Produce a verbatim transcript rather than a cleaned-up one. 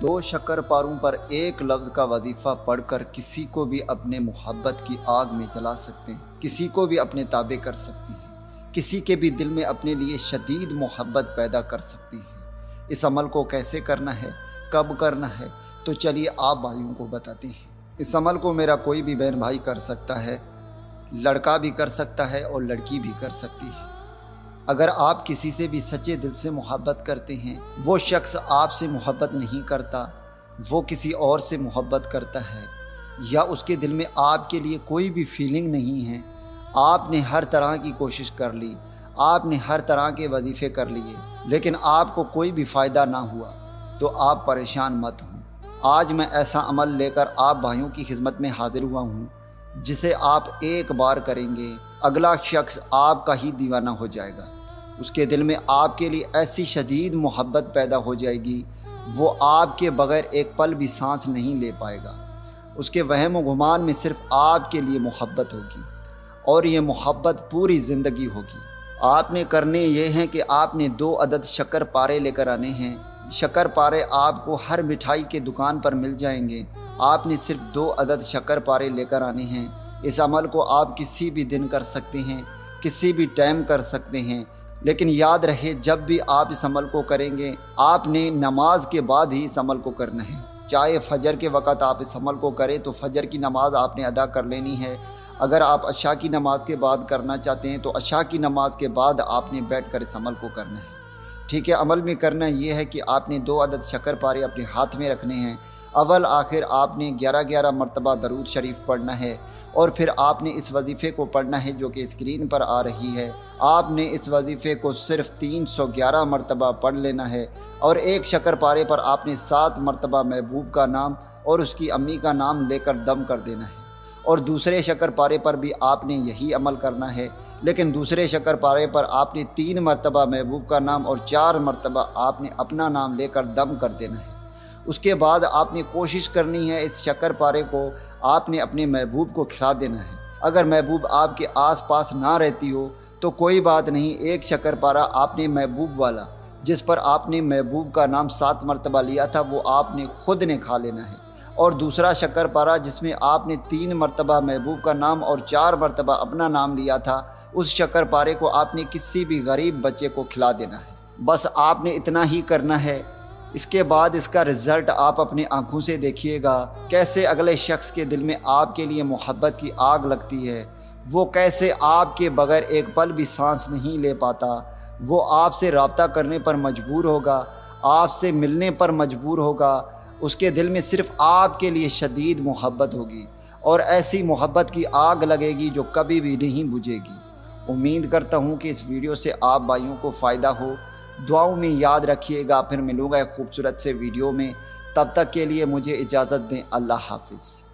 दो शक्करपारों पर एक लफ्ज़ का वजीफ़ा पढ़कर किसी को भी अपने मोहब्बत की आग में जला सकते हैं, किसी को भी अपने ताबे कर सकते हैं, किसी के भी दिल में अपने लिए शदीद मोहब्बत पैदा कर सकते हैं। इस अमल को कैसे करना है, कब करना है, तो चलिए आप भाइयों को बताते हैं। इस अमल को मेरा कोई भी बहन भाई कर सकता है, लड़का भी कर सकता है और लड़की भी कर सकती है। अगर आप किसी से भी सच्चे दिल से मोहब्बत करते हैं, वो शख्स आपसे मोहब्बत नहीं करता, वो किसी और से मोहब्बत करता है, या उसके दिल में आपके लिए कोई भी फीलिंग नहीं है, आपने हर तरह की कोशिश कर ली, आपने हर तरह के वजीफ़े कर लिए, लेकिन आपको कोई भी फ़ायदा ना हुआ, तो आप परेशान मत हों। आज मैं ऐसा अमल लेकर आप भाइयों की खिदमत में हाजिर हुआ हूँ, जिसे आप एक बार करेंगे, अगला शख्स आपका ही दीवाना हो जाएगा। उसके दिल में आपके लिए ऐसी शदीद मोहब्बत पैदा हो जाएगी, वो आपके बगैर एक पल भी सांस नहीं ले पाएगा। उसके वहम व गुमान में सिर्फ आपके लिए मोहब्बत होगी और ये मोहब्बत पूरी ज़िंदगी होगी। आपने करने ये हैं कि आपने दो अदद शक्कर पारे लेकर आने हैं। शक्कर पारे आपको हर मिठाई के दुकान पर मिल जाएंगे। आपने सिर्फ दो अदद शक्कर पारे लेकर आने हैं। इस अमल को आप किसी भी दिन कर सकते हैं, किसी भी टाइम कर सकते हैं, लेकिन याद रहे जब भी आप इस अमल को करेंगे, आपने नमाज के बाद ही इस अमल को करना है। चाहे फजर के वक़्त आप इस अमल को करें तो फजर की नमाज़ आपने अदा कर लेनी है। अगर आप अशा की नमाज के बाद करना चाहते हैं तो अशा की नमाज के बाद आपने बैठ कर इस अमल को करना है। ठीक है, अमल में करना यह है कि आपने दो अदद शक्कर पारे अपने हाथ में रखने हैं। अवल आखिर आपने ग्यारह ग्यारह मरतबा दरूद शरीफ पढ़ना है और फिर आपने इस वजीफ़े को पढ़ना है जो कि स्क्रीन पर आ रही है। आपने इस वजीफ़े को सिर्फ तीन सौ ग्यारह मरतबा पढ़ लेना है और एक शक्कर पारे पर आपने सात मरतबा महबूब का नाम और उसकी अम्मी का नाम लेकर दम कर देना है। और दूसरे शक्कर पारे पर भी आपने यही अमल करना है, लेकिन दूसरे शक्कर पारे पर आपने तीन मरतबा महबूब का नाम और चार मरतबा आपने अपना नाम लेकर दम कर देना है। उसके बाद आपने कोशिश करनी है इस शक्कर पारे को आपने अपने महबूब को खिला देना है। अगर महबूब आपके आस पास ना रहती हो तो कोई बात नहीं, एक शक्कर पारा आपने महबूब वाला जिस पर आपने महबूब का नाम सात मरतबा लिया था वो आपने ख़ुद ने खा लेना है, और दूसरा शक्कर पारा जिसमें आपने तीन मरतबा महबूब का नाम और चार मरतबा अपना नाम लिया था, उस शक्कर पारे को आपने किसी भी गरीब बच्चे को खिला देना है। बस आपने इतना ही करना है। इसके बाद इसका रिज़ल्ट आप अपनी आंखों से देखिएगा, कैसे अगले शख्स के दिल में आपके लिए मोहब्बत की आग लगती है, वो कैसे आपके बगैर एक पल भी सांस नहीं ले पाता, वो आपसे रब्ता करने पर मजबूर होगा, आपसे मिलने पर मजबूर होगा। उसके दिल में सिर्फ आपके लिए शदीद मोहब्बत होगी और ऐसी मोहब्बत की आग लगेगी जो कभी भी नहीं बुझेगी। उम्मीद करता हूँ कि इस वीडियो से आप भाइयों को फ़ायदा हो। दुआओं में याद रखिएगा। फिर मिलूँगा एक खूबसूरत से वीडियो में। तब तक के लिए मुझे इजाज़त दें। अल्लाह हाफिज़।